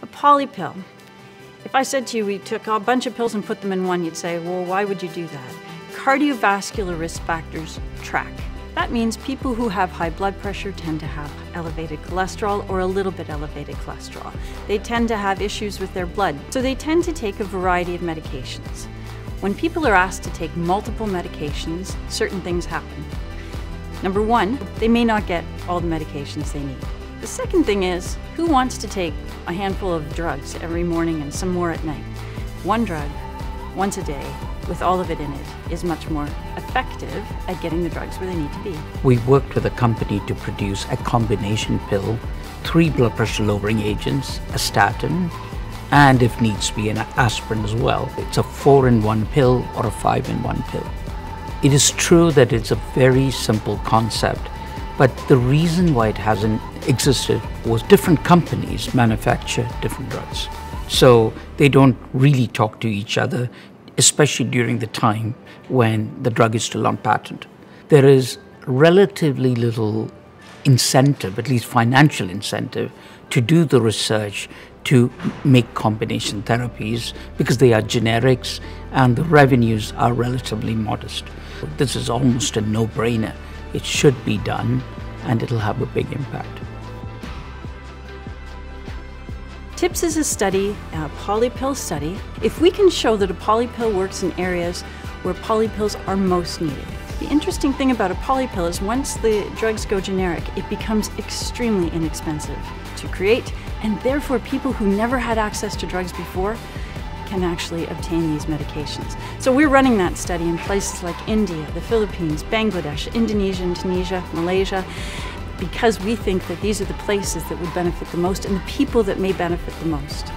A polypill. If I said to you we took a bunch of pills and put them in one, you'd say, well, why would you do that? Cardiovascular risk factors track. That means people who have high blood pressure tend to have elevated cholesterol or a little bit elevated cholesterol. They tend to have issues with their blood, so they tend to take a variety of medications. When people are asked to take multiple medications, certain things happen. Number one, they may not get all the medications they need. The second thing is, who wants to take a handful of drugs every morning and some more at night? One drug, once a day, with all of it in it, is much more effective at getting the drugs where they need to be. We worked with a company to produce a combination pill, 3 blood pressure lowering agents, a statin, and if needs be, an aspirin as well. It's a 4-in-1 pill or a 5-in-1 pill. It is true that it's a very simple concept, but the reason why it hasn't existed was different companies manufacture different drugs. So they don't really talk to each other, especially during the time when the drug is still on patent. There is relatively little incentive, at least financial incentive, to do the research to make combination therapies because they are generics and the revenues are relatively modest. This is almost a no-brainer. It should be done, and it'll have a big impact. TIPS is a study, a polypill study. If we can show that a polypill works in areas where polypills are most needed. The interesting thing about a polypill is once the drugs go generic, it becomes extremely inexpensive to create, and therefore people who never had access to drugs before can actually obtain these medications. So we're running that study in places like India, the Philippines, Bangladesh, Indonesia, and Tunisia, Malaysia, because we think that these are the places that would benefit the most and the people that may benefit the most.